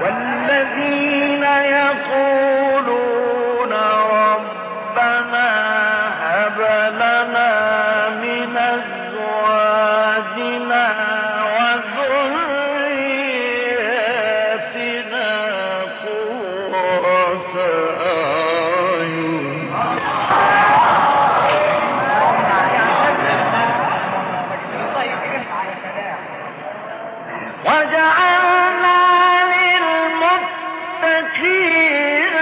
والذين يقولون ربنا هب لنا من أزواجنا وذرياتنا قرة أعين وجعلنا للمتقين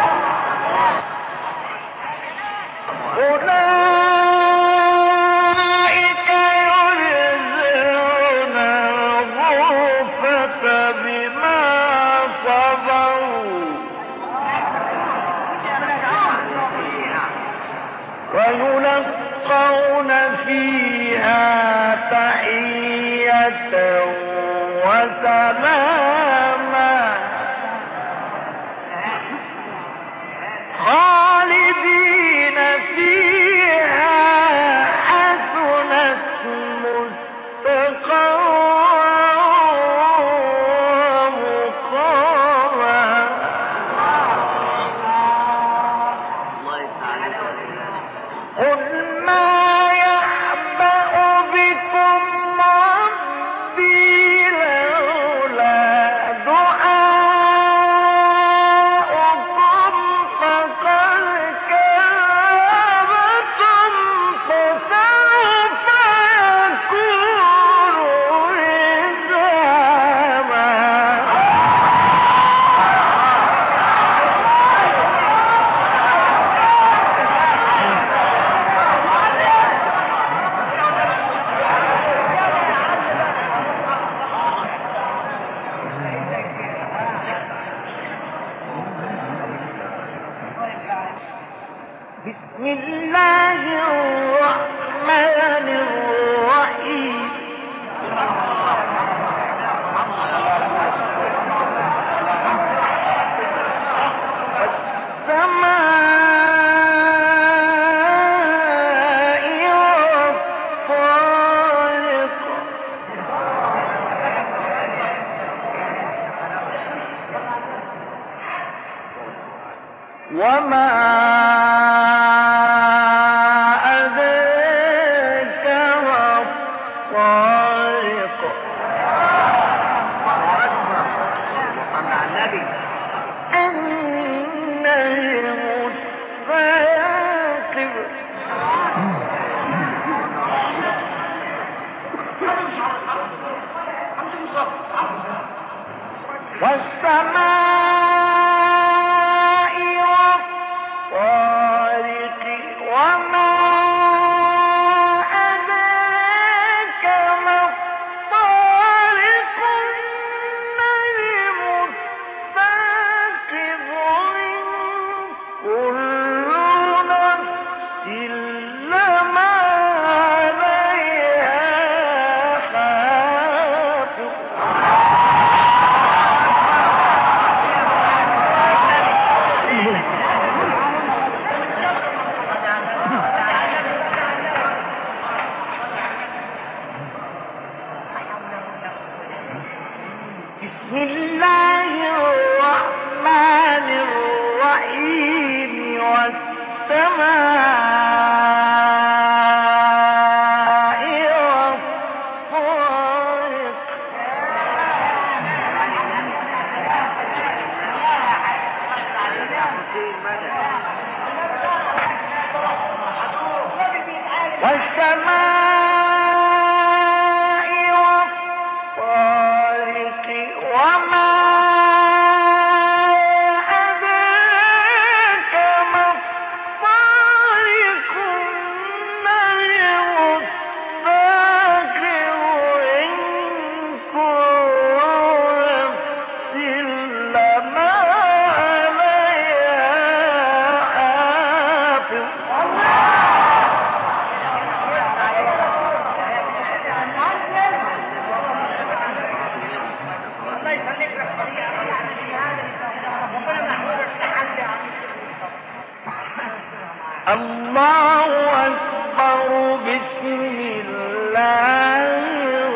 إماما. أولئك يجزون الغرفة بما صبروا ويلقون فيها تحية وسلاما خالدين فيها حسنت مستقرا ومقاما. قل ما يعبأ بكم ربي لولا دعاؤكم فقد كذبتم فسوف يكون بسم الله الرحمن الرحيم والسماء والطارق وما والسماء والطارق وما أدراك ما الطارق النجم الثاقب إن كل نفس لما عليها حافظ. بسم الله الرحمن الرحيم والسماء والطارق وما أدراك ما الطارق النجم الثاقب إن كل نفس لما عليها حافظ. الله أكبر. بسم الله.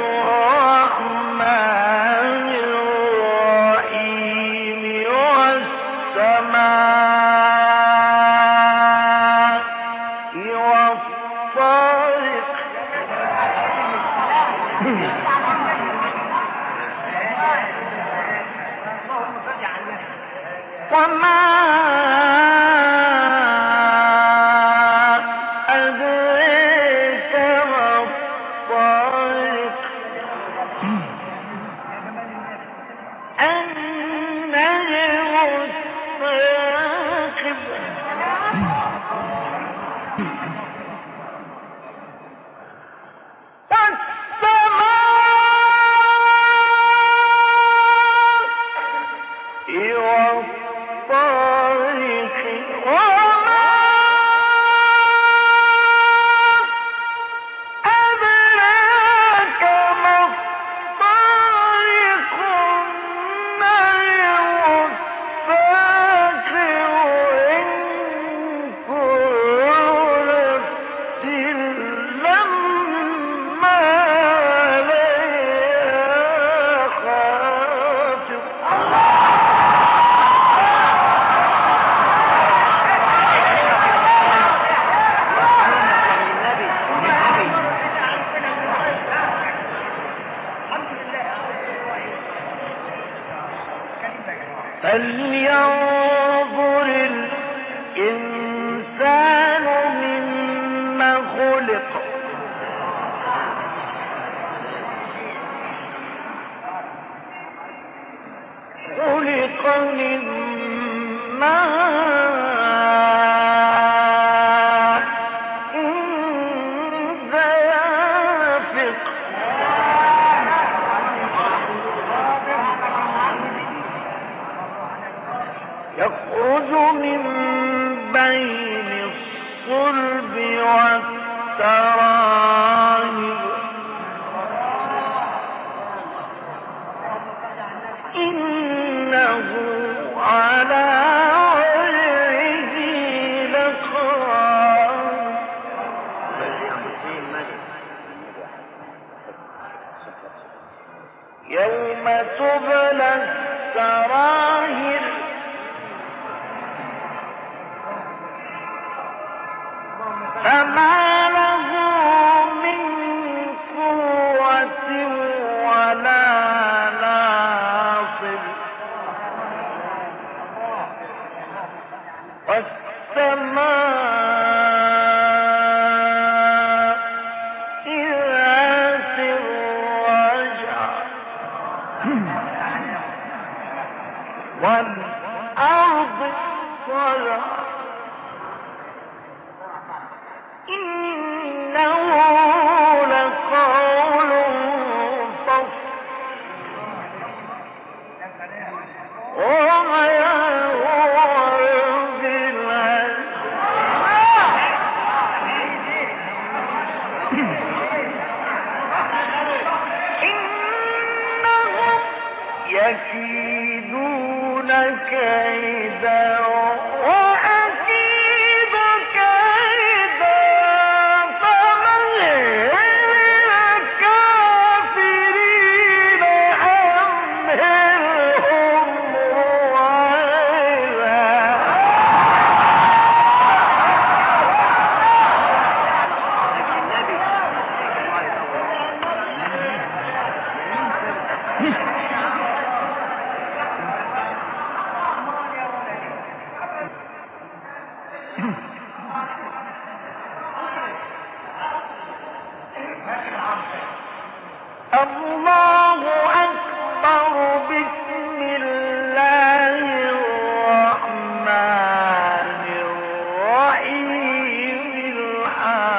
فلينظر الإنسان مما خلق خلق مما يوم تبلى السراير فما له من قوة ولا ناصر والسماء والأرض الصلع إنه لقول فصل إنهم يكيدون كيدا وأكيد كيدا فمهل الكافرين أمهلهم رويدا. الله أكبر. بسم الله الرحمن الرحيم الحق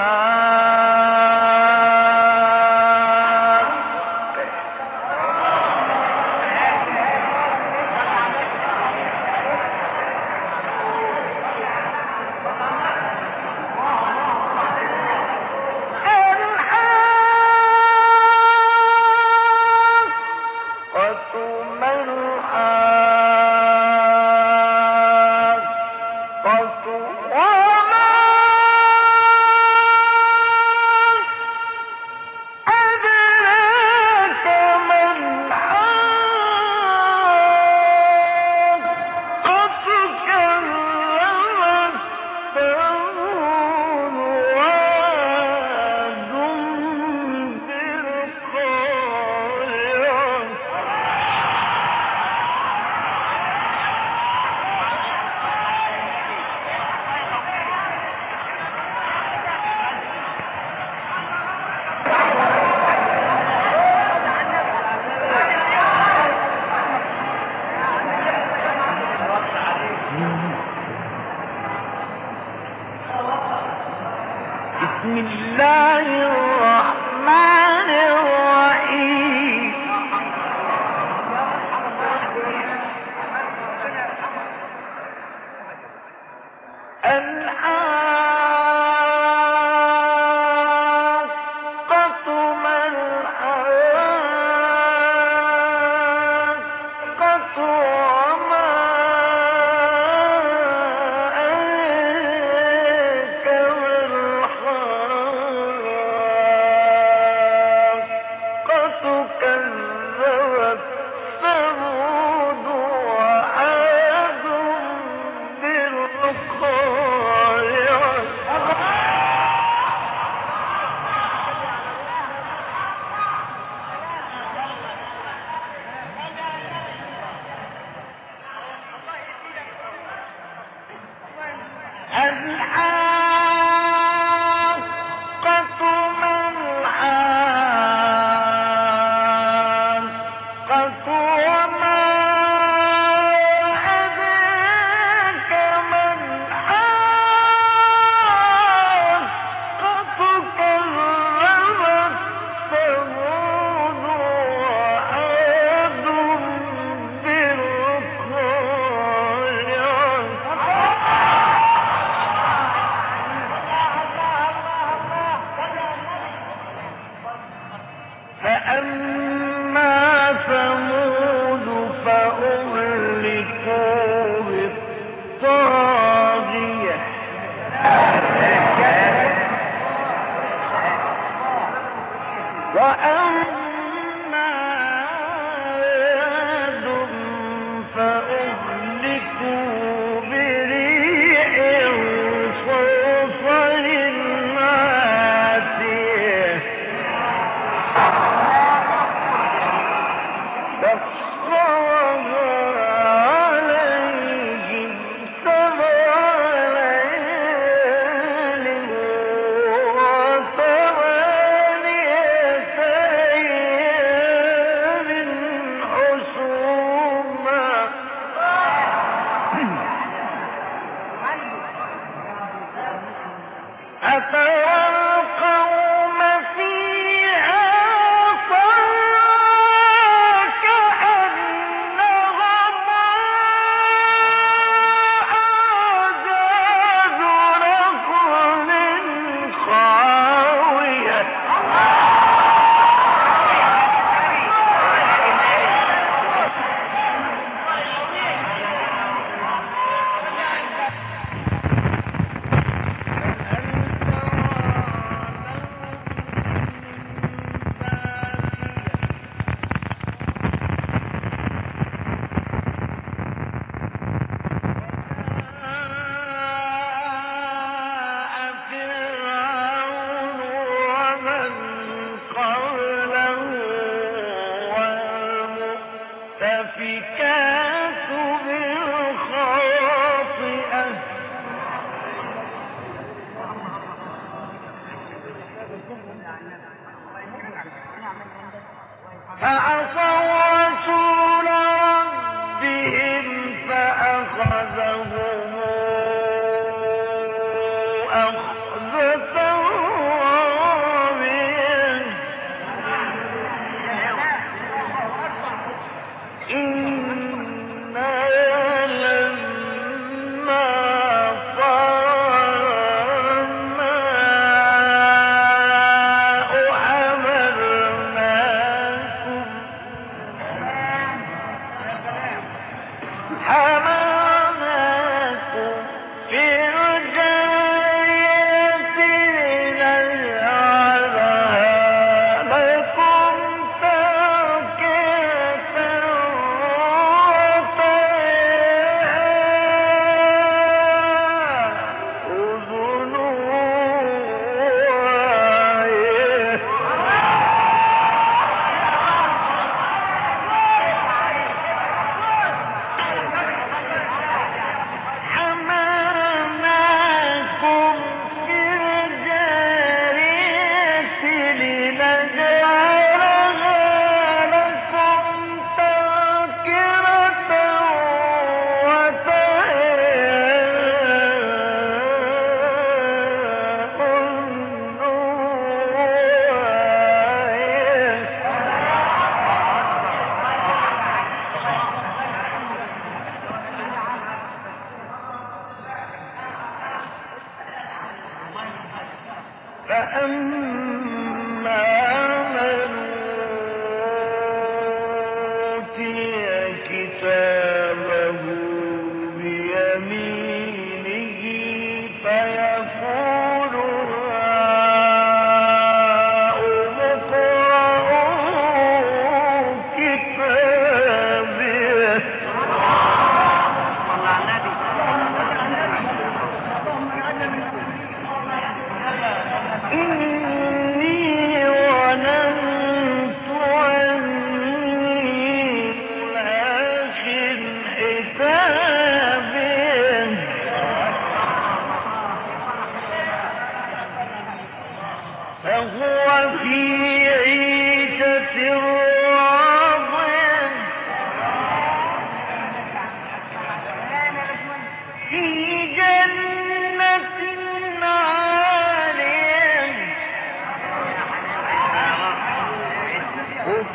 بسم الله الرحمن الرحيم.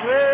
Good.